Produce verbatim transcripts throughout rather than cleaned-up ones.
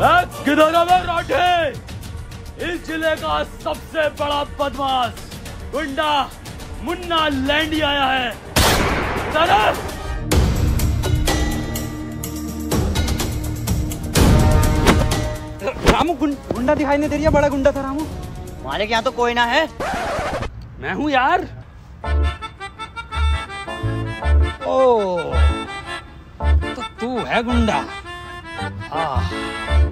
मैं गिदौरा में राठे, इस जिले का सबसे बड़ा बदमाश गुंडा मुन्ना लैंडी आया है। तरफ रामू गुंडा दिखाई नहीं दे रही है। बड़ा गुंडा था रामू। हमारे यहाँ तो कोई ना है, मैं हूँ यार। ओ तो तू है गुंडा। हाँ,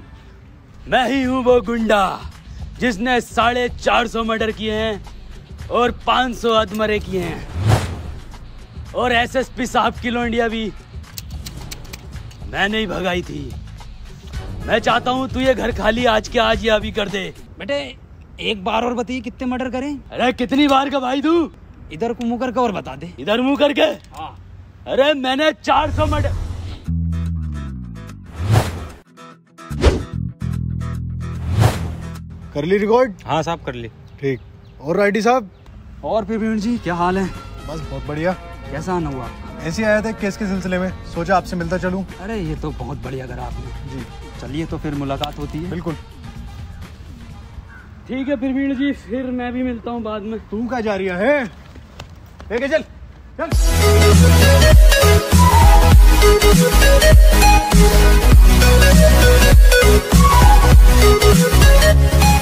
मैं ही हूँ वो गुंडा जिसने साढ़े चार सौ मर्डर किए हैं और पाँच सौ अधमरे किए हैं, और एसएसपी साहब की लोंडिया भी मैंने ही भगाई थी। मैं चाहता हूँ तू ये घर खाली आज के आज या अभी कर दे। बेटे एक बार और बताइए कितने मर्डर करें? अरे कितनी बार का भाई, तू इधर को मुंह करके और बता दे। इधर मुंह करके? हाँ। अरे मैंने चार सौ मर्डर। कर ली रिकॉर्ड? हाँ साहब कर ली। ठीक। और राइडी साहब? और प्रवीण जी क्या हाल है? बस बहुत बढ़िया। कैसा आना हुआ? ऐसे आया था केस के सिलसिले में, सोचा आपसे मिलता चलूं। अरे ये तो बहुत बढ़िया करा आपने जी। चलिए तो फिर मुलाकात होती है। बिल्कुल ठीक है प्रवीण जी, फिर मैं भी मिलता हूँ बाद में। तू क्या जा रही है? लेके चल चल।